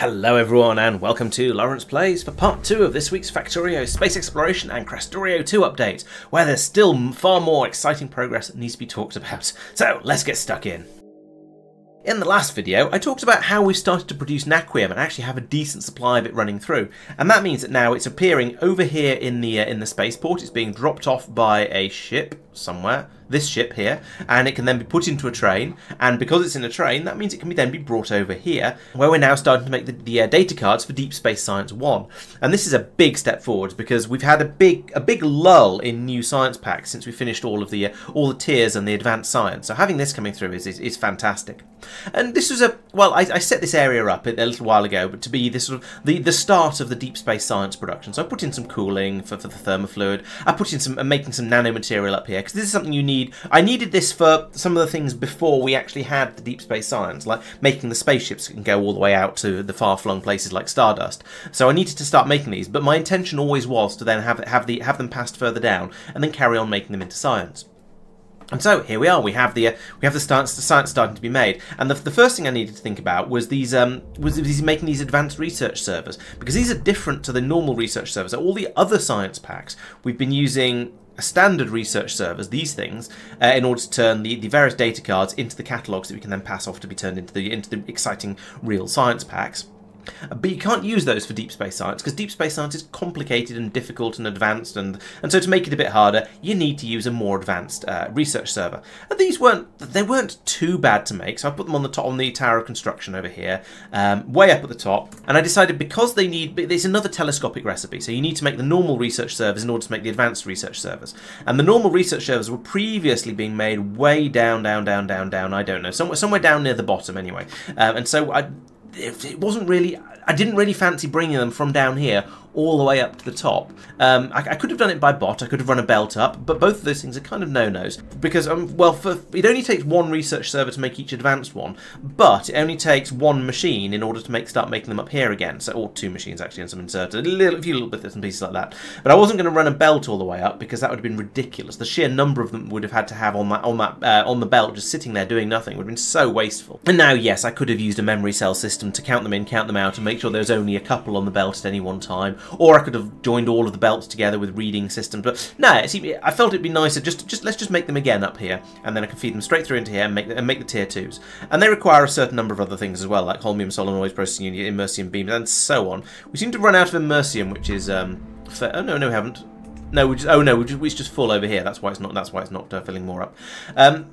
Hello everyone and welcome to Lawrence Plays for part 2 of this week's Factorio, Space Exploration and Krastorio 2 update, where there's still far more exciting progress that needs to be talked about. So let's get stuck in. In the last video, I talked about how we've started to produce Naquium and actually have a decent supply of it running through. And that means that now it's appearing over here in the spaceport. It's being dropped off by a ship somewhere, this ship here, and it can then be put into a train. And because it's in a train, that means it can then be brought over here, where we're now starting to make the data cards for Deep Space Science 1. And this is a big step forward because we've had a big lull in new science packs since we finished all the tiers and the advanced science. So having this coming through is fantastic. And this was I set this area up a little while ago, but to be this sort of the start of the Deep Space Science production. So I put in some cooling for the thermofluid. I put in some, I'm making some nanomaterial up here, because this is something you need. I needed this for some of the things before we actually had the Deep Space Science, like making the spaceships can go all the way out to the far-flung places like Stardust. So I needed to start making these, but my intention always was to then have them passed further down and then carry on making them into science. And so here we are. We have the science starting to be made. And the first thing I needed to think about was making these advanced research servers, because these are different to the normal research servers. So all the other science packs we've been using standard research servers, these things, in order to turn the various data cards into the catalogues that we can then pass off to be turned into the exciting real science packs. But you can't use those for Deep Space Science, because Deep Space Science is complicated and difficult and advanced, and so to make it a bit harder, you need to use a more advanced research server. And these weren't too bad to make, so I put them on the top, on the tower of construction over here, way up at the top. And I decided, because it's another telescopic recipe, so you need to make the normal research servers in order to make the advanced research servers. And the normal research servers were previously being made way down. I don't know, somewhere down near the bottom anyway. And so I didn't really fancy bringing them from down here all the way up to the top. I could have done it by bot, I could have run a belt up, but both of those things are kind of no-nos, because, it only takes one research server to make each advanced one, but it only takes one machine in order to start making them up here again, so, or two machines actually, and some inserted, a few little bits and pieces like that. But I wasn't going to run a belt all the way up, because that would have been ridiculous. The sheer number of them would have had to have on the belt, just sitting there doing nothing, would have been so wasteful. And now, yes, I could have used a memory cell system to count them in, count them out, and make sure there was only a couple on the belt at any one time. Or I could have joined all of the belts together with reading systems, but no, see, I felt it'd be nicer let's just make them again up here, and then I can feed them straight through into here and make the tier 2s. And they require a certain number of other things as well, like Holmium solenoids, processing unit, Immersium beams, and so on. We seem to run out of Immersium, which is oh no, we haven't. No, it's just full over here. That's why it's not. That's why it's not filling more up.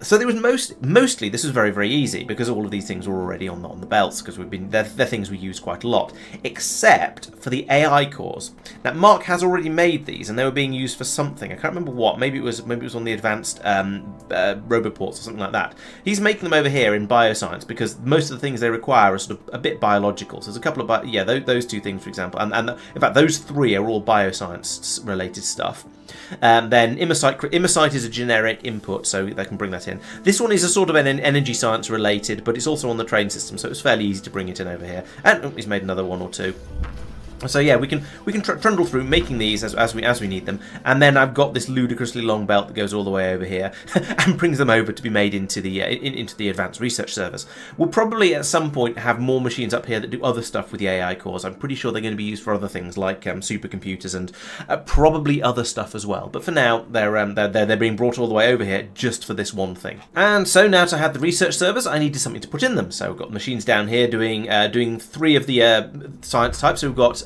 So there was mostly this was very easy, because all of these things were already on the belts, because they're things we use quite a lot, except for the AI cores. Now Marc has already made these, and they were being used for something. I can't remember what. Maybe it was on the advanced roboports or something like that. He's making them over here in bioscience, because most of the things they require are sort of a bit biological. So there's a couple of those two things, for example, and in fact those three are all bioscience related stuff. Then Immersight is a generic input, so they can bring that in. This one is a sort of an energy science related, but it's also on the train system, so it's fairly easy to bring it in over here. And he's made another one or two. So yeah, we can trundle through making these as we need them, and then I've got this ludicrously long belt that goes all the way over here and brings them over to be made into the advanced research servers. We'll probably at some point have more machines up here that do other stuff with the AI cores. I'm pretty sure they're going to be used for other things like supercomputers and probably other stuff as well. But for now, they're being brought all the way over here just for this one thing. And so now to have the research servers, I needed something to put in them. So we've got machines down here doing three of the science types. So we've got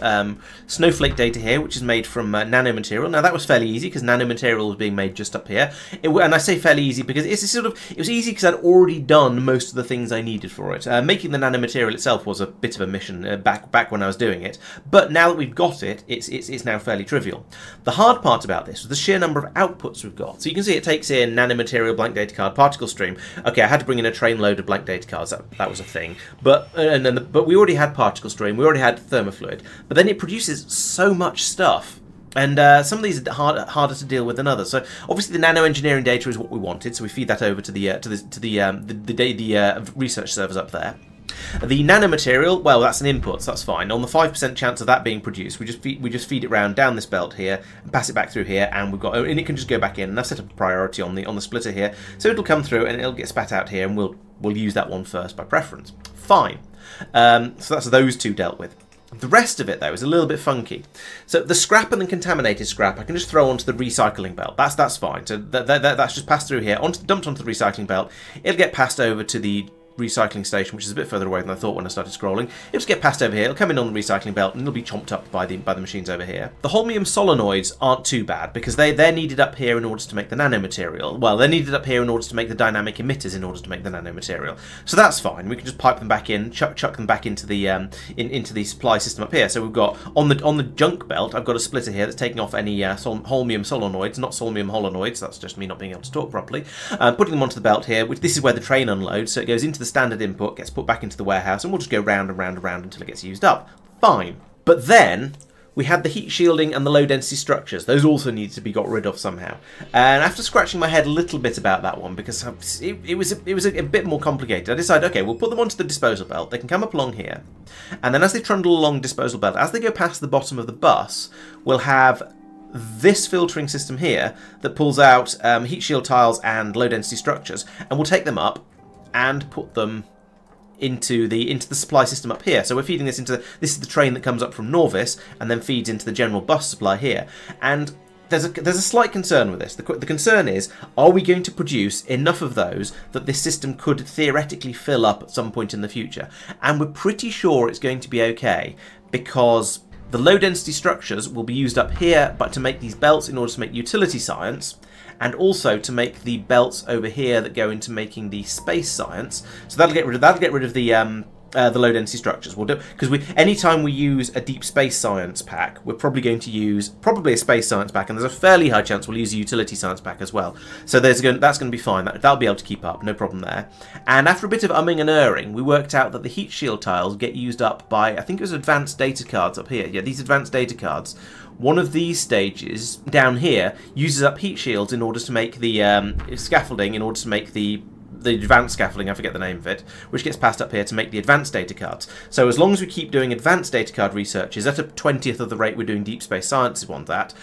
snowflake data here, which is made from nanomaterial. Now that was fairly easy, because nanomaterial was being made just up here, and I say fairly easy because it was easy because I'd already done most of the things I needed for it. Making the nanomaterial itself was a bit of a mission back when I was doing it, but now that we've got it, it's now fairly trivial. The hard part about this was the sheer number of outputs we've got. So you can see it takes in nanomaterial, blank data card, particle stream. Okay, I had to bring in a train load of blank data cards. That was a thing, but we already had particle stream, we already had thermofluid. But then it produces so much stuff, and some of these are harder to deal with than others. So obviously the nano engineering data is what we wanted, so we feed that over to the research servers up there. The nanomaterial, well, that's an input, so that's fine. On the 5% chance of that being produced, we just feed it round down this belt here, and pass it back through here, and we've got, and it can just go back in. And I've set up a priority on the splitter here, so it'll come through and it'll get spat out here, and we'll use that one first by preference. Fine. So that's those two dealt with. The rest of it, though, is a little bit funky. So the scrap and the contaminated scrap I can just throw onto the recycling belt. That's fine. So that's just passed through here, dumped onto the recycling belt. It'll get passed over to the recycling station, which is a bit further away than I thought when I started scrolling. It'll just get passed over here, it'll come in on the recycling belt, and it'll be chomped up by the machines over here. The Holmium solenoids aren't too bad, because they're needed up here in order to make the nanomaterial. Well, they're needed up here in order to make the dynamic emitters in order to make the nanomaterial. So that's fine, we can just pipe them back in, chuck them back into the supply system up here. So we've got, on the junk belt, I've got a splitter here that's taking off any Holmium solenoids, not Solmium holonoids, that's just me not being able to talk properly, putting them onto the belt here, which this is where the train unloads, so it goes into the standard input, gets put back into the warehouse, and we'll just go round and round and round until it gets used up. Fine. But then we had the heat shielding and the low density structures. Those also needed to be got rid of somehow. And after scratching my head a little bit about that one, because it was a bit more complicated, I decided, okay, we'll put them onto the disposal belt. They can come up along here. And then as they trundle along disposal belt, as they go past the bottom of the bus, we'll have this filtering system here that pulls out heat shield tiles and low density structures, and we'll take them up and put them into the supply system up here. So we're feeding this into this is the train that comes up from Norvis and then feeds into the general bus supply here. And there's a slight concern with this. The concern is, are we going to produce enough of those that this system could theoretically fill up at some point in the future? And we're pretty sure it's going to be okay, because the low density structures will be used up here, but to make these belts in order to make utility science, and also to make the belts over here that go into making the space science. So that'll get rid of the low density structures. We'll do, because anytime we use a deep space science pack, we're probably going to use a space science pack, and there's a fairly high chance we'll use a utility science pack as well. So that's going to be fine. That'll be able to keep up, no problem there. And after a bit of umming and erring, we worked out that the heat shield tiles get used up by, I think it was advanced data cards up here. Yeah, these advanced data cards. One of these stages down here uses up heat shields in order to make the scaffolding, in order to make the advanced scaffolding, I forget the name of it, which gets passed up here to make the advanced data cards. So as long as we keep doing advanced data card researches at a 20th of the rate we're doing deep space sciences on that,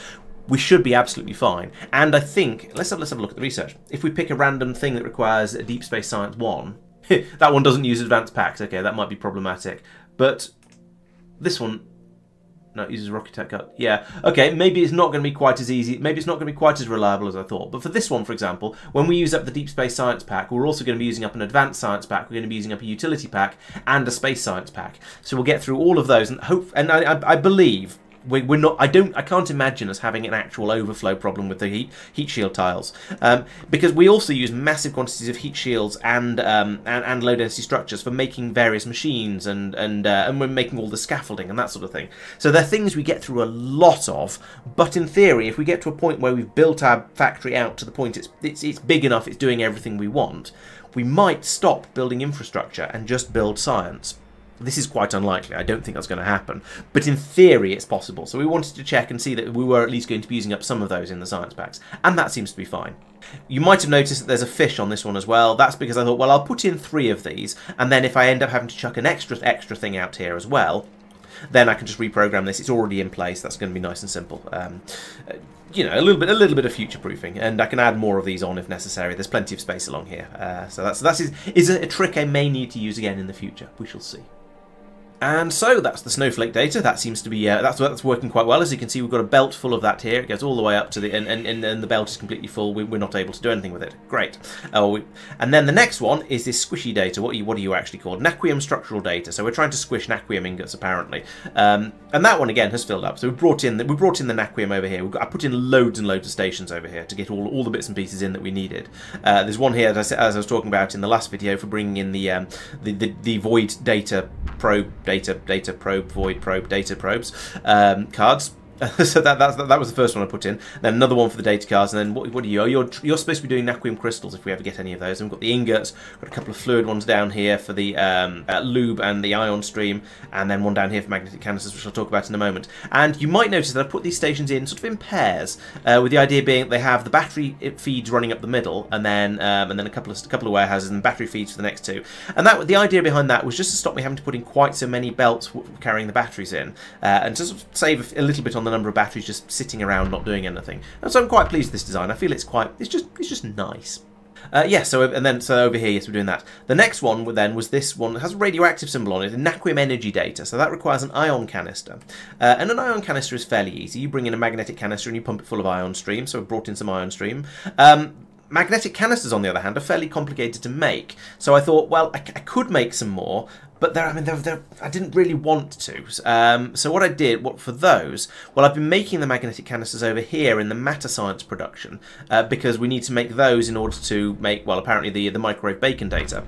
we should be absolutely fine. And I think, let's have a look at the research. If we pick a random thing that requires a deep space science one, that one doesn't use advanced packs, okay, that might be problematic. But this one, no, it uses rocket tech cut. Yeah, okay, maybe it's not going to be quite as easy, maybe it's not going to be quite as reliable as I thought. But for this one, for example, when we use up the deep space science pack, we're also going to be using up an advanced science pack, we're going to be using up a utility pack, and a space science pack. So we'll get through all of those, and hope. And I believe we're not, I can't imagine us having an actual overflow problem with the heat shield tiles, because we also use massive quantities of heat shields and low density structures for making various machines and we're making all the scaffolding and that sort of thing. So they're things we get through a lot of, but in theory, if we get to a point where we've built our factory out to the point it's big enough, it's doing everything we want, we might stop building infrastructure and just build science. This is quite unlikely, I don't think that's going to happen, but in theory it's possible. So we wanted to check and see that we were at least going to be using up some of those in the science packs, and that seems to be fine. You might have noticed that there's a fish on this one as well. That's because I thought, well, I'll put in 3 of these, and then if I end up having to chuck an extra thing out here as well, then I can just reprogram this. It's already in place, that's going to be nice and simple. You know, a little bit of future proofing, and I can add more of these on if necessary. There's plenty of space along here, so that is a trick I may need to use again in the future. We shall see. And so that's the snowflake data. That seems to be that's working quite well. As you can see, we've got a belt full of that here. It goes all the way up to the and the belt is completely full. We're not able to do anything with it. Great. And then the next one is this squishy data. What are you actually called? Naquium structural data. So we're trying to squish Naquium ingots apparently. And that one again has filled up. So we brought in the Naquium over here. I put in loads and loads of stations over here to get all the bits and pieces in that we needed. There's one here that as I was talking about in the last video for bringing in the void data probe. Data probe, void probe, data probes, cards. So that was the first one I put in. Then another one for the data cards, and then what do you owe? You're supposed to be doing Naquium crystals if we ever get any of those. And we've got the ingots, got a couple of fluid ones down here for the lube and the ion stream, and then one down here for magnetic canisters, which I'll talk about in a moment. And you might notice that I put these stations in sort of in pairs, with the idea being that they have the battery feeds running up the middle, and then a couple of warehouses and battery feeds for the next two. And that the idea behind that was just to stop me having to put in quite so many belts carrying the batteries in, and to sort of save a little bit on the number of batteries just sitting around not doing anything. And so I'm quite pleased with this design. I feel it's just nice. Yeah, so over here, yes, we're doing that. The next one then was this one that has a radioactive symbol on it, a Naquium energy data. So that requires an ion canister. And an ion canister is fairly easy. You bring in a magnetic canister and you pump it full of ion stream. So I've brought in some ion stream. Magnetic canisters, on the other hand, are fairly complicated to make. So I thought, well, I could make some more, but I didn't really want to. So what I did, for those, well, I've been making the magnetic canisters over here in the matter science production, because we need to make those in order to make, well, apparently the microwave bacon data.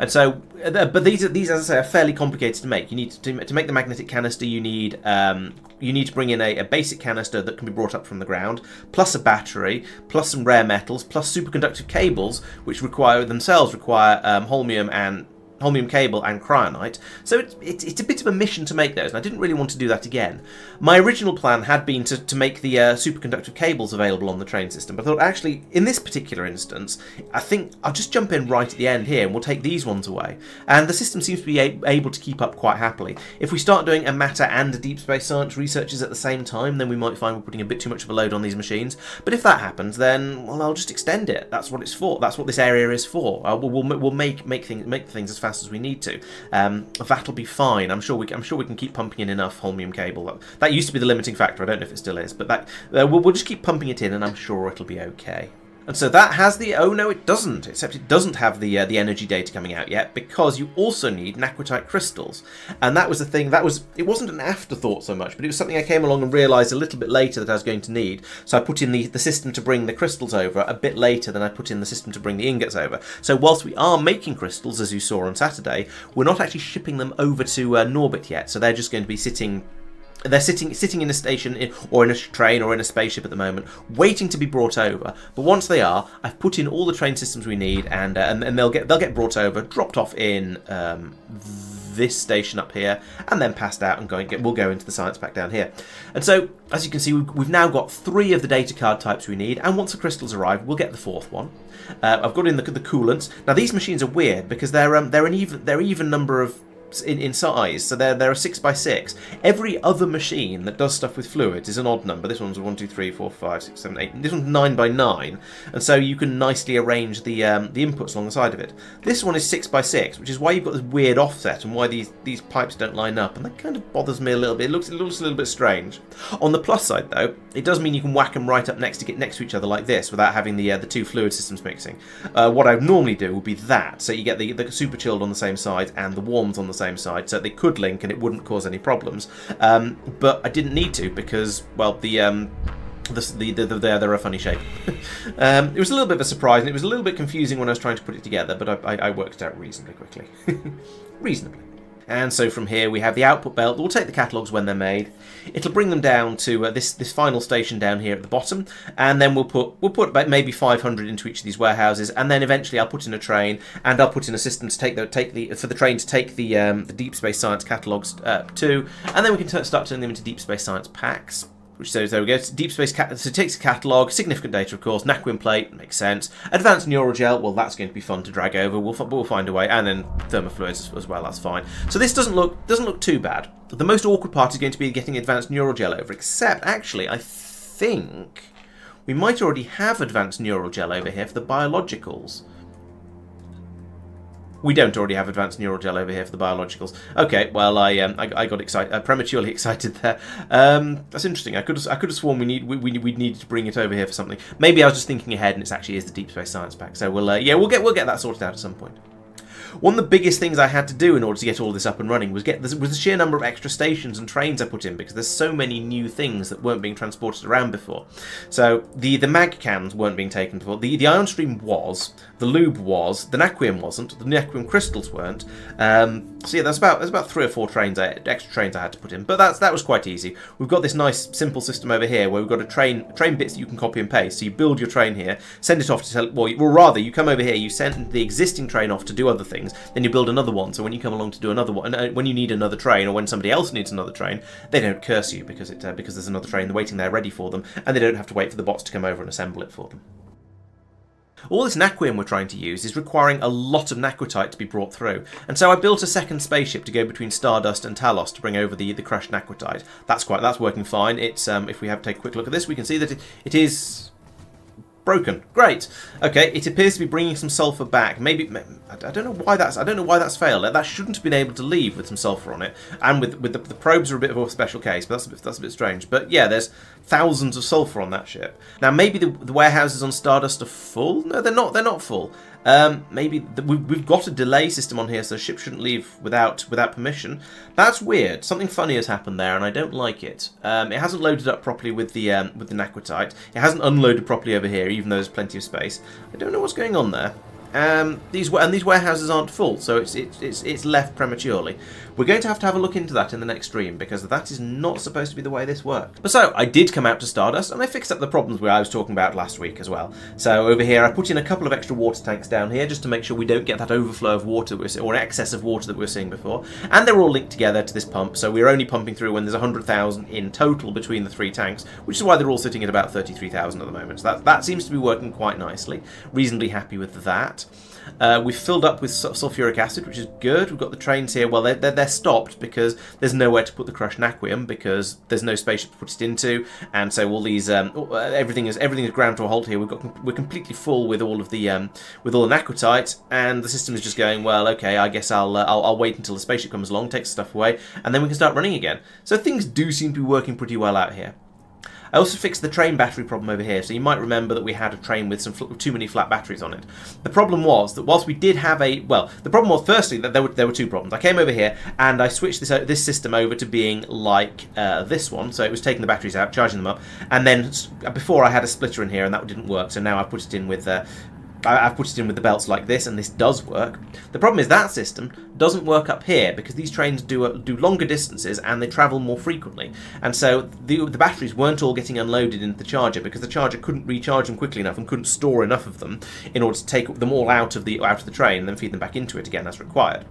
And so, but these, as I say, are fairly complicated to make. You need to make the magnetic canister. You need to bring in a basic canister that can be brought up from the ground, plus a battery, plus some rare metals, plus superconductive cables, which require Holmium cable and cryonite, so it's a bit of a mission to make those, and I didn't really want to do that again. My original plan had been to make the superconductive cables available on the train system, but I thought, actually, in this particular instance, I think I'll just jump in right at the end here, and we'll take these ones away. And the system seems to be able to keep up quite happily. If we start doing a matter and a deep space science researches at the same time, then we might find we're putting a bit too much of a load on these machines, but if that happens, then, well, I'll just extend it. That's what it's for. That's what this area is for. We'll make things as fast as we need to. That'll be fine. I'm sure we can keep pumping in enough Holmium cable. That used to be the limiting factor. I don't know if it still is, but that we'll just keep pumping it in, and I'm sure it'll be okay. And so that has the... Oh, no, it doesn't. Except it doesn't have the energy data coming out yet, because you also need Naquitite crystals. And that was the thing. It wasn't an afterthought so much, but it was something I came along and realised a little bit later that I was going to need. So I put in the system to bring the crystals over a bit later than I put in the system to bring the ingots over. So whilst we are making crystals, as you saw on Saturday, we're not actually shipping them over to Norbit yet. So they're just going to be sitting... They're sitting in a station or in a train or in a spaceship at the moment, waiting to be brought over. But once they are, I've put in all the train systems we need, and they'll get brought over, dropped off in this station up here, and then passed out and we'll go into the science pack down here. And so, as you can see, we've now got three of the data card types we need, and once the crystals arrive, we'll get the fourth one. I've got in the coolants. Now these machines are weird because they're an even number of. In size, so they're a 6x6. Every other machine that does stuff with fluids is an odd number. This one's 1, 2, 3, 4, 5, 6, 7, 8. This one's 9x9, and so you can nicely arrange the inputs along the side of it. This one is 6x6, which is why you've got this weird offset and why these pipes don't line up, and that kind of bothers me a little bit. It looks a little bit strange. On the plus side, though, it does mean you can whack them right up next to get next to each other like this without having the two fluid systems mixing. What I would normally do would be that, so you get the super chilled on the same side and the warms on the same side, so they could link and it wouldn't cause any problems, but I didn't need to because, well, they're a funny shape. It was a little bit of a surprise, and it was a little bit confusing when I was trying to put it together, but I worked out reasonably quickly. Reasonably. And so from here we have the output belt. We'll take the catalogues when they're made. It'll bring them down to this final station down here at the bottom, and then we'll put about maybe 500 into each of these warehouses, and then eventually I'll put in a train, and I'll put in a system to take the Deep Space Science catalogues too, and then we can start turning them into Deep Space Science packs. Which says, there we go, Deep Space, so it takes a catalogue, significant data, of course, Naquium plate, makes sense, advanced neurogel, well, that's going to be fun to drag over, we'll find a way, and then thermofluids as well, that's fine. So this doesn't look too bad. The most awkward part is going to be getting advanced neurogel over, except, actually, I think we might already have advanced neurogel over here for the biologicals. We don't already have advanced neural gel over here for the biologicals. Okay, well, I got excited, prematurely excited there. That's interesting. I could have sworn we needed to bring it over here for something. Maybe I was just thinking ahead, and it actually is the Deep Space Science pack. So we'll get that sorted out at some point. One of the biggest things I had to do in order to get all this up and running was the sheer number of extra stations and trains I put in, because there's so many new things that weren't being transported around before. So the mag cans weren't being taken before. The ion stream was, the lube was, the Naquium wasn't, the Naquium crystals weren't. So yeah, that's about 3 or 4 trains, extra trains I had to put in, but that was quite easy. We've got this nice simple system over here where we've got a train bits that you can copy and paste. So you build your train here, send it off to well, rather you come over here, you send the existing train off to do other things, then you build another one. So when you come along to do another one, when you need another train, or when somebody else needs another train, they don't curse you because there's another train waiting there ready for them, and they don't have to wait for the bots to come over and assemble it for them. All this Naquium we're trying to use is requiring a lot of Naquitite to be brought through, and so I built a second spaceship to go between Stardust and Talos to bring over the crashed Naquitite. That's working fine. It's if we have to take a quick look at this, we can see that it is broken. Great. Okay, it appears to be bringing some sulfur back. Maybe I don't know why that's failed. That shouldn't have been able to leave with some sulfur on it, and with the probes are a bit of a special case, but that's a bit strange. But yeah, there's thousands of sulfur on that ship. Now maybe the warehouses on Stardust are full. No, they're not full. Maybe we've got a delay system on here, so the ship shouldn't leave without permission. That's weird. Something funny has happened there, and I don't like it. It hasn't loaded up properly with the Naquitite. It hasn't unloaded properly over here, even though there's plenty of space. I don't know what's going on there. These warehouses aren't full, so it's left prematurely. We're going to have a look into that in the next stream, because that is not supposed to be the way this works. But so I did come out to Stardust, and I fixed up the problems where I was talking about last week as well. So over here I put in a couple of extra water tanks down here just to make sure we don't get that overflow of water or an excess of water that we were seeing before, and they're all linked together to this pump, so we're only pumping through when there's 100,000 in total between the 3 tanks, which is why they're all sitting at about 33,000 at the moment. So that seems to be working quite nicely. Reasonably happy with that. We've filled up with sulfuric acid, which is good. We've got the trains here. Well, they're stopped because there's nowhere to put the crushed Naquium, because there's no spaceship to put it into, and so all these everything is ground to a halt here. We're completely full with all of the with all the Naquitite, and the system is just going, well, okay, I guess I'll wait until the spaceship comes along, takes stuff away, and then we can start running again. So things do seem to be working pretty well out here. I also fixed the train battery problem over here, so you might remember that we had a train with too many flat batteries on it. The problem was that whilst we did have firstly, that there were 2 problems. I came over here and I switched this system over to being like this one, so it was taking the batteries out, charging them up, and then before I had a splitter in here and that didn't work, so now I've put it in with the belts like this, and this does work. The problem is that system doesn't work up here, because these trains do longer distances and they travel more frequently, and so the batteries weren't all getting unloaded into the charger, because the charger couldn't recharge them quickly enough and couldn't store enough of them in order to take them all out of the train and then feed them back into it again as required.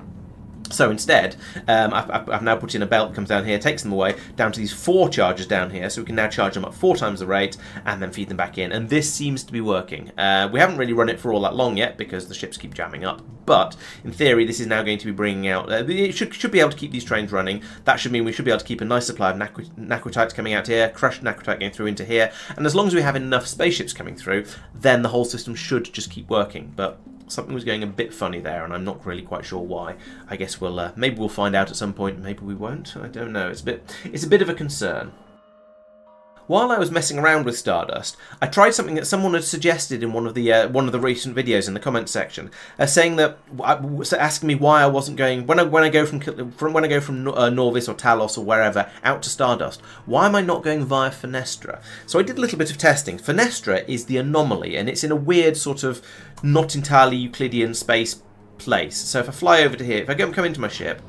So instead, I've now put in a belt, comes down here, takes them away, down to these 4 chargers down here, so we can now charge them up 4 times the rate and then feed them back in, and this seems to be working. We haven't really run it for all that long yet because the ships keep jamming up, but in theory this is now going to be bringing out, it should be able to keep these trains running. That should mean we should be able to keep a nice supply of Naquitite coming out here, crushed Naquitite going through into here, and as long as we have enough spaceships coming through, then the whole system should just keep working. But something was going a bit funny there, and I'm not really quite sure why. I guess maybe we'll find out at some point. Maybe we won't. I don't know. It's a bit of a concern. While I was messing around with Stardust, I tried something that someone had suggested in one of the recent videos in the comments section, saying that asking me why I wasn't going when I go from Norvis or Talos or wherever out to Stardust, why am I not going via Foenestra? So I did a little bit of testing. Foenestra is the anomaly, and it's in a weird sort of not entirely Euclidean space place. So if I fly over to here, if I come into my ship,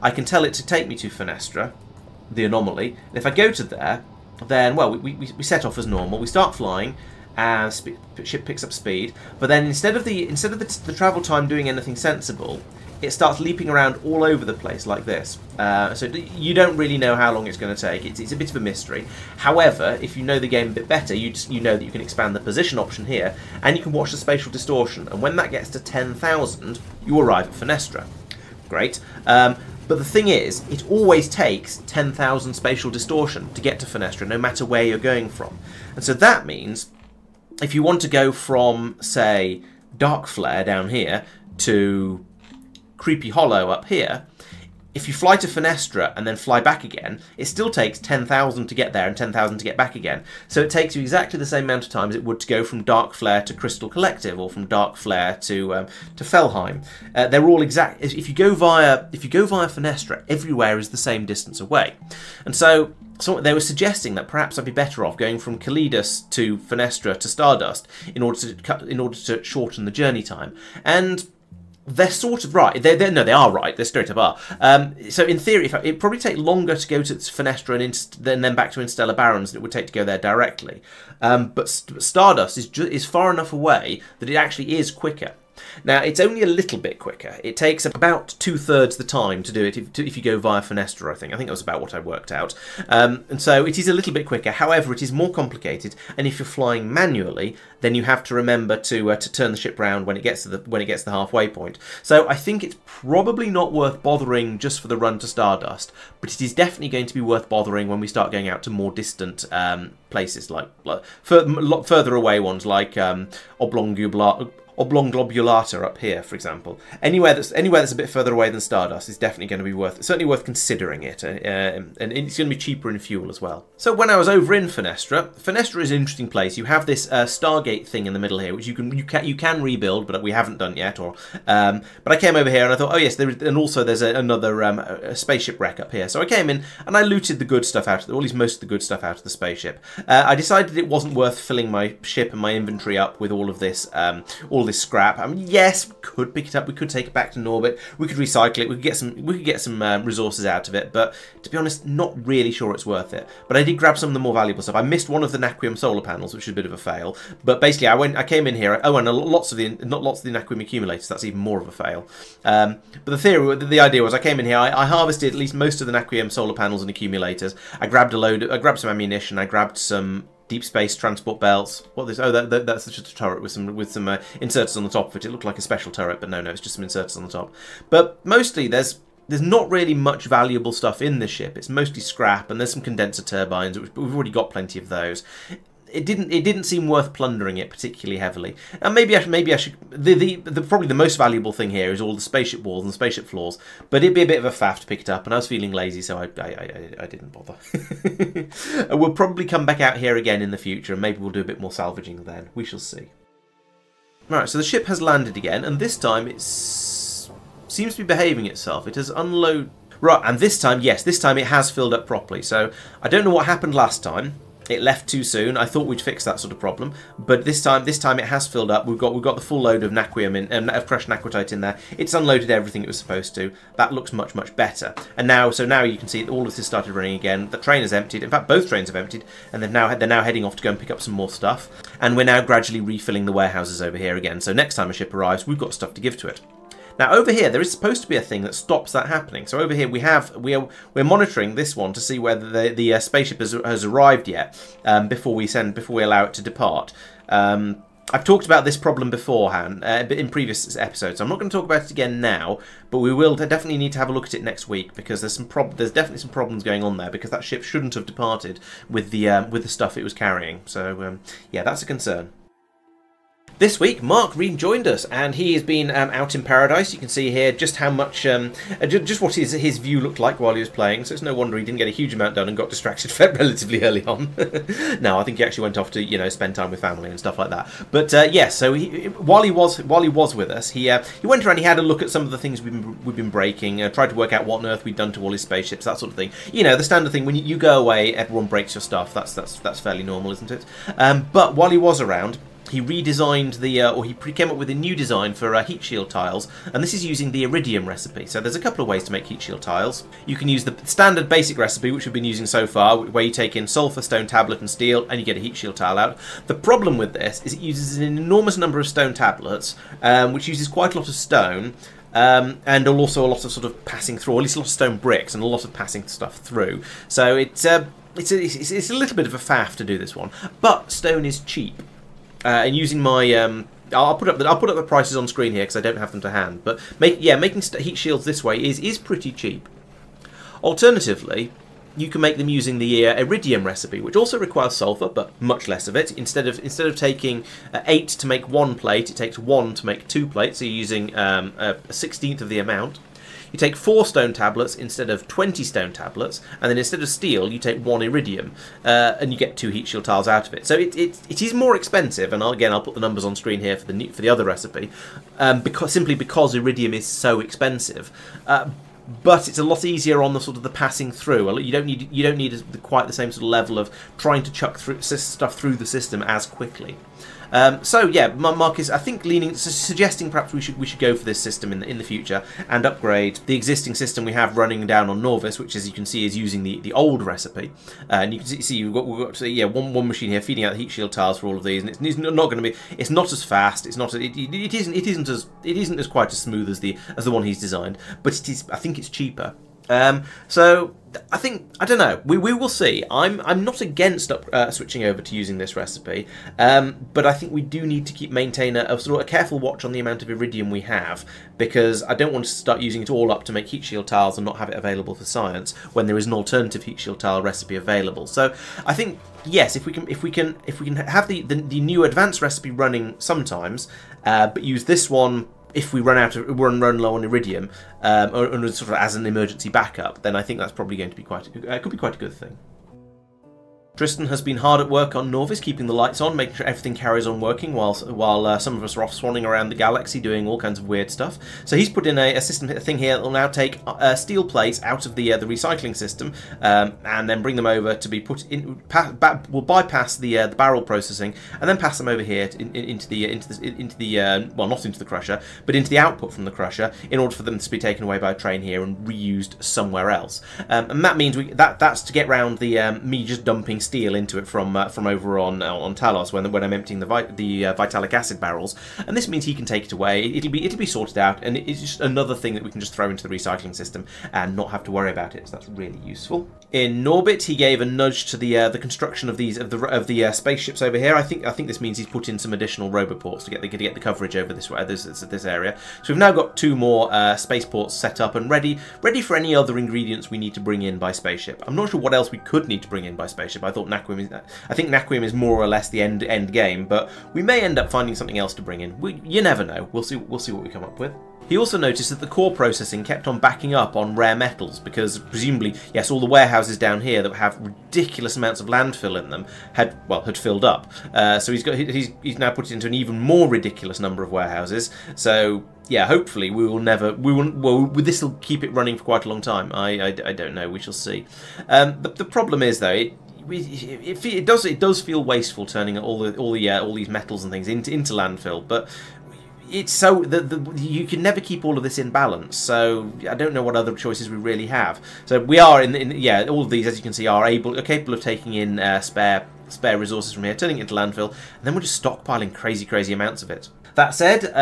I can tell it to take me to Foenestra, the anomaly. And if I go to there, then, well, we set off as normal, we start flying, and ship picks up speed, but then instead of the travel time doing anything sensible, it starts leaping around all over the place like this. So you don't really know how long it's going to take. It's a bit of a mystery. However, if you know the game a bit better, you know that you can expand the position option here, and you can watch the spatial distortion, and when that gets to 10,000, you arrive at Foenestra. Great. But the thing is, it always takes 10,000 spatial distortion to get to Foenestra, no matter where you're going from. And so that means if you want to go from, say, Dark Flare down here to Creepy Hollow up here, if you fly to Foenestra and then fly back again, it still takes 10,000 to get there and 10,000 to get back again. So it takes you exactly the same amount of time as it would to go from Dark Flare to Crystal Collective or from Dark Flare to Felheim. They're all exact. If you go via Foenestra, everywhere is the same distance away, and so they were suggesting that perhaps I'd be better off going from Kalidus to Foenestra to Stardust in order to shorten the journey time. And they're sort of right. They are right. They straight up are. So in theory, it'd probably take longer to go to Foenestra and then back to Interstellar Barons than it would take to go there directly. But Stardust is far enough away that it actually is quicker. Now, it's only a little bit quicker. It takes about 2/3 the time to do it if you go via Foenestra, I think. I think that was about what I worked out. And so it is a little bit quicker. However, it is more complicated. And if you're flying manually, then you have to remember to turn the ship round when it gets to the halfway point. So I think it's probably not worth bothering just for the run to Stardust, but it is definitely going to be worth bothering when we start going out to more distant places, like further away ones like Oblongubulata up here, for example. Anywhere that's a bit further away than Stardust is definitely going to be certainly worth considering it, and it's going to be cheaper in fuel as well. So when I was over in Foenestra, Foenestra is an interesting place. You have this Stargate thing in the middle here, which you can rebuild, but we haven't done yet. But I came over here and I thought, oh yes, there is, and also there's another spaceship wreck up here. So I came in and I looted the good stuff out of, or at least most of the good stuff out of the spaceship. I decided it wasn't worth filling my ship and my inventory up with all of this. All this scrap. I mean, yes, we could pick it up. We could take it back to Norbit. We could recycle it. We could get some resources out of it. But to be honest, not really sure it's worth it. But I did grab some of the more valuable stuff. I missed one of the Naquium solar panels, which is a bit of a fail. But basically, I came in here. Oh, and lots of the Naquium accumulators. That's even more of a fail. But the idea was, I came in here. I harvested at least most of the Naquium solar panels and accumulators. I grabbed some ammunition. I grabbed some deep space transport belts. What is this? Oh, that's just a turret with some inserters on the top of it. It looked like a special turret, but no, it's just some inserters on the top. But mostly there's not really much valuable stuff in this ship. It's mostly scrap, and there's some condenser turbines, which we've already got plenty of those. It didn't seem worth plundering it particularly heavily. And maybe I should. Probably the most valuable thing here is all the spaceship walls and spaceship floors. But it'd be a bit of a faff to pick it up, and I was feeling lazy, so I didn't bother. We'll probably come back out here again in the future, and maybe we'll do a bit more salvaging then. We shall see. Alright, so the ship has landed again, and this time it seems to be behaving itself. It has unloaded. Right, and this time it has filled up properly. So I don't know what happened last time. It left too soon. I thought we'd fix that sort of problem, but this time it has filled up. We've got the full load of Naquium of crushed Naquitite in there. It's unloaded everything it was supposed to. That looks much better. And now you can see all of this started running again. The train is emptied. In fact, both trains have emptied, and they're now heading off to go and pick up some more stuff. And we're now gradually refilling the warehouses over here again. So next time a ship arrives, we've got stuff to give to it. Now over here, there is supposed to be a thing that stops that happening. So over here we're monitoring this one to see whether the spaceship has arrived yet before we allow it to depart. I've talked about this problem beforehand in previous episodes, so I'm not going to talk about it again now. But we will definitely need to have a look at it next week, because there's definitely some problems going on there, because that ship shouldn't have departed with the stuff it was carrying. So yeah, that's a concern. This week, Marc rejoined us, and he has been out in paradise. You can see here just how much, just what his view looked like while he was playing. So it's no wonder he didn't get a huge amount done and got distracted relatively early on. No, I think he actually went off to spend time with family and stuff like that. But yeah, so while he was with us, he went around. He had a look at some of the things we've been breaking, tried to work out what on earth we'd done to all his spaceships, that sort of thing. You know, the standard thing when you go away, everyone breaks your stuff. That's fairly normal, isn't it? But while he was around, he redesigned he came up with a new design for heat shield tiles, and this is using the iridium recipe. So there's a couple of ways to make heat shield tiles. You can use the standard basic recipe, which we've been using so far, where you take in sulfur, stone tablet, and steel, and you get a heat shield tile out. The problem with this is it uses an enormous number of stone tablets, which uses quite a lot of stone, and also a lot of sort of passing through, or at least a lot of stone bricks, and a lot of passing stuff through. So it's a little bit of a faff to do this one, but stone is cheap. And using my, I'll put up the prices on screen here because I don't have them to hand. But making heat shields this way is pretty cheap. Alternatively, you can make them using the iridium recipe, which also requires sulfur, but much less of it. Instead of taking 8 to make 1 plate, it takes 1 to make 2 plates. So you're using 1/16 of the amount. you take 4 stone tablets instead of 20 stone tablets, and then instead of steel you take 1 iridium, and you get 2 heat shield tiles out of it. So it is more expensive, and again I'll put the numbers on screen here for the other recipe, because iridium is so expensive. But it's a lot easier on the sort of the passing through. You don't need quite the same sort of level of trying to chuck through stuff through the system as quickly. So yeah, Marc is, I think, suggesting perhaps we should go for this system in the future and upgrade the existing system we have running down on Norvis, which, as you can see, is using the old recipe. And you can see we've got one machine here feeding out the heat shield tiles for all of these, and it's not going to be, it's not as fast, it's not, it isn't quite as smooth as the one he's designed, but it is, I think it's cheaper. So I think, I don't know, we will see. I'm not against switching over to using this recipe, but I think we do need to maintain a careful watch on the amount of iridium we have, because I don't want to start using it all up to make heat shield tiles and not have it available for science when there is an alternative heat shield tile recipe available. So I think, yes, if we can have the new advanced recipe running sometimes, but use this one if we run low on iridium, and sort of as an emergency backup, then I think that's probably going to be quite a good thing. Tristan has been hard at work on Norvis, keeping the lights on, making sure everything carries on working, while some of us are off swanning around the galaxy doing all kinds of weird stuff. So he's put in a thing here that will now take steel plates out of the recycling system, and then bring them over to be put in. Will bypass the barrel processing and then pass them over here into the not into the crusher, but into the output from the crusher, in order for them to be taken away by a train here and reused somewhere else. And that means that's to get round the me just dumping steel into it from over on Talos when I'm emptying the vitalic acid barrels, and this means he can take it away. It'll be sorted out, and it's just another thing that we can just throw into the recycling system and not have to worry about it. So that's really useful. In Norbit, he gave a nudge to the construction of the spaceships over here. I think this means he's put in some additional roboports to get the coverage over this area. So we've now got 2 more spaceports set up and ready for any other ingredients we need to bring in by spaceship. I'm not sure what else we could need to bring in by spaceship. I think Naquium is more or less the end game, but we may end up finding something else to bring in. You never know. We'll see what we come up with. He also noticed that the core processing kept on backing up on rare metals, because presumably, yes, all the warehouses down here that have ridiculous amounts of landfill in them had filled up. So he's now put it into an even more ridiculous number of warehouses. So yeah, hopefully this will keep it running for quite a long time. I don't know. We shall see. The problem is though, it does feel wasteful turning all these metals and things into landfill, but it's so you can never keep all of this in balance. So I don't know what other choices we really have. So we are in all of these, as you can see, are capable of taking in spare resources from here, turning it into landfill, and then we're just stockpiling crazy amounts of it. That said,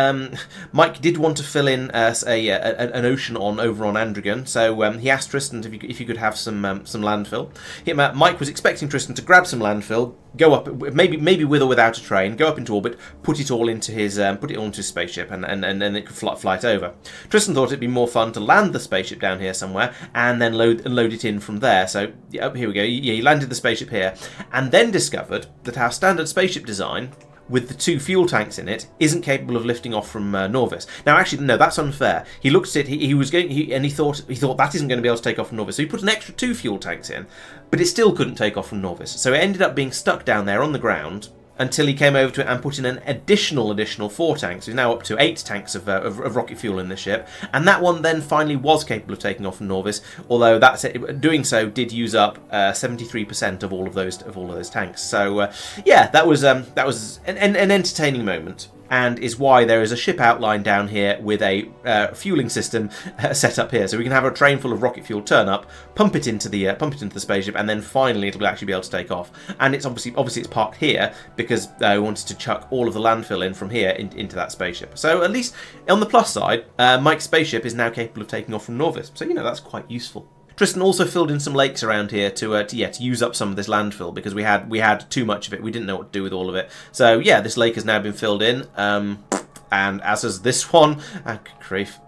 Mike did want to fill in an ocean over on Andrigan, so he asked Tristan if he could have some landfill. Mike was expecting Tristan to grab some landfill, go up, maybe with or without a train, go up into orbit, put it all into his spaceship, and then it could fly it over. Tristan thought it'd be more fun to land the spaceship down here somewhere and then load it in from there. So yeah, here we go. Yeah, he landed the spaceship here, and then discovered that our standard spaceship design, with the 2 fuel tanks in it, isn't capable of lifting off from Norvis. Now, actually, no, that's unfair. He looked at it, he thought that isn't going to be able to take off from Norvis, so he put an extra 2 fuel tanks in, but it still couldn't take off from Norvis. So it ended up being stuck down there on the ground until he came over to it and put in an additional 4 tanks. He's now up to 8 tanks of rocket fuel in the ship, and that one then finally was capable of taking off from Norvis. Although doing so did use up 73% of all of those tanks. So yeah, that was an entertaining moment, and is why there is a ship outline down here with a fueling system set up here, so we can have a train full of rocket fuel turn up, pump it into the spaceship, and then finally it'll actually be able to take off. And it's obviously it's parked here because I wanted to chuck all of the landfill in from here into that spaceship. So at least on the plus side, Mike's spaceship is now capable of taking off from Norvis. So that's quite useful. Tristan also filled in some lakes around here to use up some of this landfill, because we had too much of it. We didn't know what to do with all of it. So yeah, this lake has now been filled in, and as is this one. Ah, grief.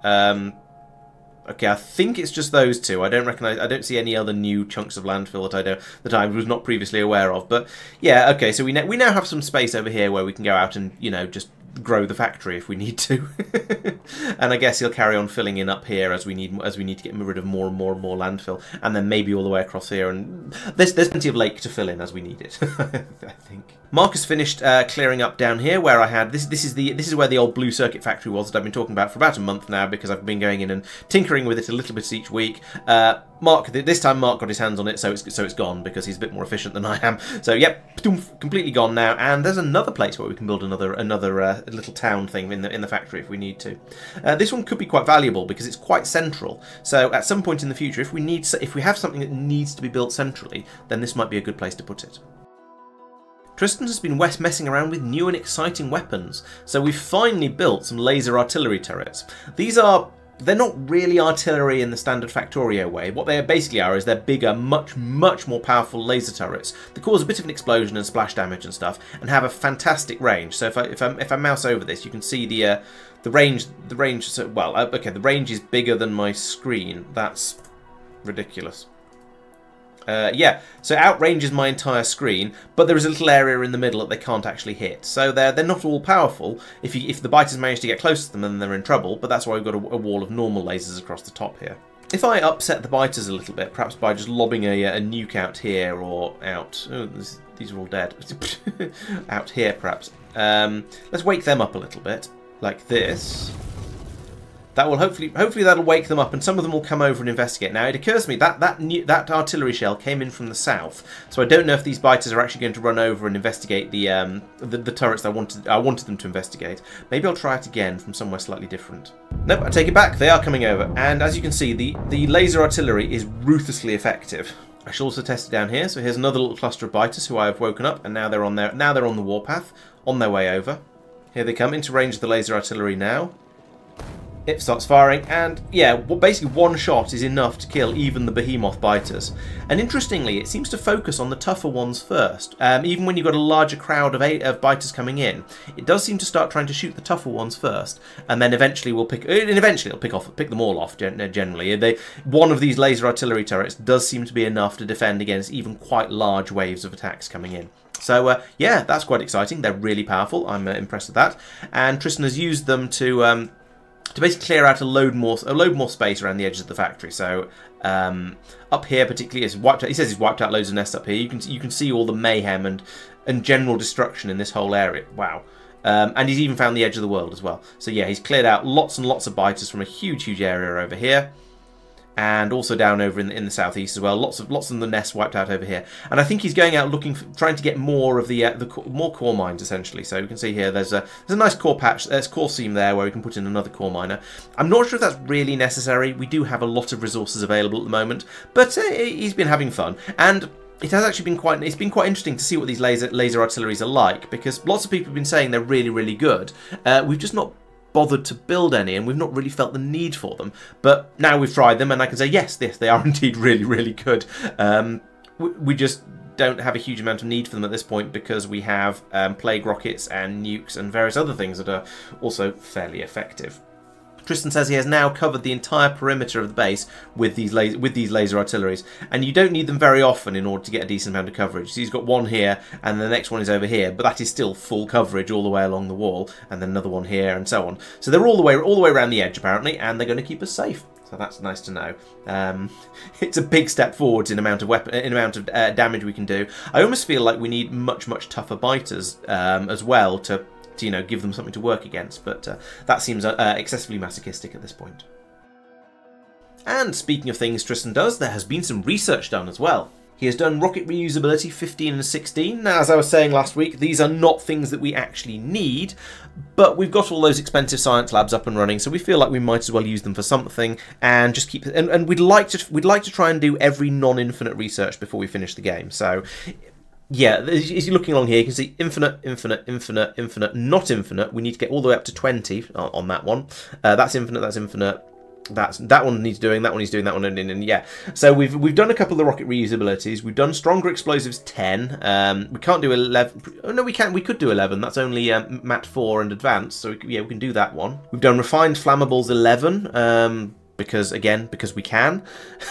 Okay, I think it's just those 2. I don't see any other new chunks of landfill that I was not previously aware of. But yeah, okay. So we now have some space over here where we can go out and just grow the factory if we need to. And I guess he'll carry on filling in up here as we need to get rid of more and more and more landfill, and then maybe all the way across here. And there's plenty of lake to fill in as we need it. I think Marc has finished clearing up down here where I had this is where the old blue circuit factory was that I've been talking about for about a month now, because I've been going in and tinkering with it a little bit each week. Marc, this time Marc got his hands on it, so it's gone because he's a bit more efficient than I am. So yep, completely gone now. And there's another place where we can build another little town thing in the factory if we need to. This one could be quite valuable because it's quite central. So at some point in the future, if we have something that needs to be built centrally, then this might be a good place to put it. Tristan has been messing around with new and exciting weapons. So we've finally built some laser artillery turrets. They're not really artillery in the standard Factorio way. What they basically are is they're bigger, much, much more powerful laser turrets that cause a bit of an explosion and splash damage and stuff, and have a fantastic range. So if I mouse over this, you can see the range. So, well, okay, the range is bigger than my screen. That's ridiculous. Yeah, so outranges my entire screen, but there is a little area in the middle that they can't actually hit. So they're not all powerful. If the biters manage to get close to them, then they're in trouble. But that's why we've got a wall of normal lasers across the top here. If I upset the biters a little bit, perhaps by just lobbing a nuke out here or out. Oh, these are all dead. Out here, perhaps. Let's wake them up a little bit, like this. That will hopefully that'll wake them up, and some of them will come over and investigate. Now it occurs to me that artillery shell came in from the south, so I don't know if these biters are actually going to run over and investigate the turrets that I wanted them to investigate. Maybe I'll try it again from somewhere slightly different. Nope, I take it back. They are coming over, and as you can see, the laser artillery is ruthlessly effective. I shall also test it down here. So here's another little cluster of biters who I have woken up, and now they're on the warpath, on their way over. Here they come into range of the laser artillery now. It starts firing, and yeah, basically one shot is enough to kill even the behemoth biters. And interestingly, it seems to focus on the tougher ones first. Even when you've got a larger crowd of biters coming in, it does seem to start trying to shoot the tougher ones first, and then eventually it'll pick them all off. Generally, one of these laser artillery turrets does seem to be enough to defend against even quite large waves of attacks coming in. So yeah, that's quite exciting. They're really powerful. I'm impressed with that. And Tristan has used them to basically clear out a load more space around the edges of the factory. So up here particularly, it's wiped out. He says he's wiped out loads of nests up here. You can see all the mayhem and general destruction in this whole area. Wow. And he's even found the edge of the world as well. So yeah, he's cleared out lots and lots of biters from a huge area over here, and also down over in the southeast as well. Lots of the nests wiped out over here. And I think he's going out looking for, trying to get more of the more core mines essentially. So you can see here there's a nice core patch, there's core seam there where we can put in another core miner. I'm not sure if that's really necessary. We do have a lot of resources available at the moment, but he's been having fun, and it has actually been quite interesting to see what these laser artilleries are like, because lots of people have been saying they're really good. We've just not bothered to build any, and we've not really felt the need for them, but now we've tried them and I can say yes, they are indeed really good. We just don't have a huge amount of need for them at this point, because we have plague rockets and nukes and various other things that are also fairly effective. Tristan says he has now covered the entire perimeter of the base with these laser artilleries, and you don't need them very often in order to get a decent amount of coverage. So he's got one here, and the next one is over here, but that is still full coverage all the way along the wall, and then another one here, and so on. So they're all the way around the edge apparently, and they're going to keep us safe. So that's nice to know. It's a big step forwards in amount of damage we can do. I almost feel like we need much tougher biters as well to give them something to work against, but that seems excessively masochistic at this point. And speaking of things Tristan does, there has been some research done as well. He has done rocket reusability 15 and 16. Now, as I was saying last week, these are not things that we actually need, but we've got all those expensive science labs up and running, so we feel like we might as well use them for something and just keep. And we'd like to try and do every non-infinite research before we finish the game. So. Yeah, as you're looking along here, you can see infinite, not infinite. We need to get all the way up to 20 on that one. That's infinite, that's infinite. That one needs doing, that one is doing, that one, and yeah. So we've done a couple of the rocket reusabilities. We've done stronger explosives 10. We can't do 11. Oh, no, we can. We could do 11. That's only Mat 4 and advanced. So yeah, we can do that one. We've done refined flammables 11. Because we can.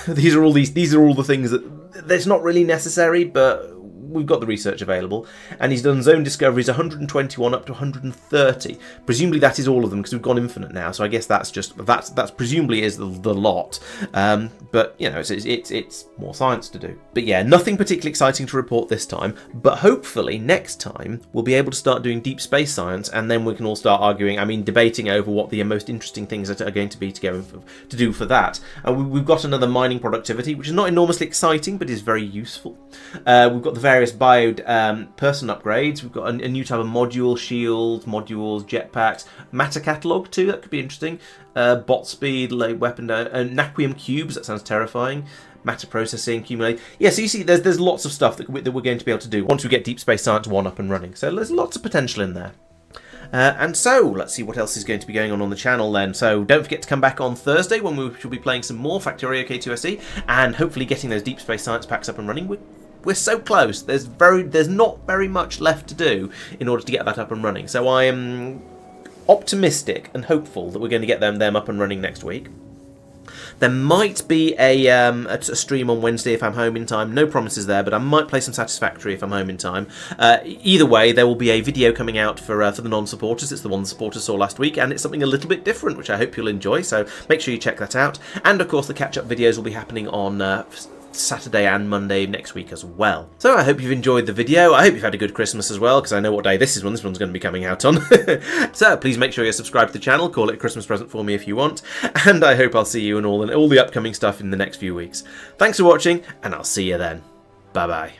These are all the things that's not really necessary, but we've got the research available, and he's done his own discoveries, 121 up to 130. Presumably that is all of them, because we've gone infinite now, so I guess that's just, that's presumably is the lot. But, you know, it's more science to do. But yeah, nothing particularly exciting to report this time, but hopefully next time we'll be able to start doing deep space science, and then we can all start arguing, I mean, debating over what the most interesting things that are going to be to do for that. And we've got another mining productivity, which is not enormously exciting, but is very useful. We've got the various bio person upgrades. We've got a new type of module, shield, modules, jetpacks, matter catalogue too, that could be interesting. Bot speed, light weapon, Naquium cubes, that sounds terrifying. Matter processing, accumulate. Yeah, so you see there's lots of stuff that we're going to be able to do once we get Deep Space Science 1 up and running. So there's lots of potential in there. And so, let's see what else is going to be going on the channel then. So, don't forget to come back on Thursday when we shall be playing some more Factorio K2SE and hopefully getting those Deep Space Science packs up and running. We're so close. There's not very much left to do in order to get that up and running. So, I am optimistic and hopeful that we're going to get them up and running next week. There might be a stream on Wednesday if I'm home in time. No promises there, but I might play some Satisfactory if I'm home in time. Either way, there will be a video coming out for the non-supporters. It's the one the supporters saw last week, and it's something a little bit different, which I hope you'll enjoy, so make sure you check that out. And, of course, the catch-up videos will be happening on Saturday and Monday next week as well. So I hope you've enjoyed the video. I hope you've had a good Christmas as well, because I know what day this is when this one's going to be coming out on. So please make sure you're subscribed to the channel. Call it a Christmas present for me if you want. And I hope I'll see you in all the upcoming stuff in the next few weeks. Thanks for watching, and I'll see you then. Bye-bye.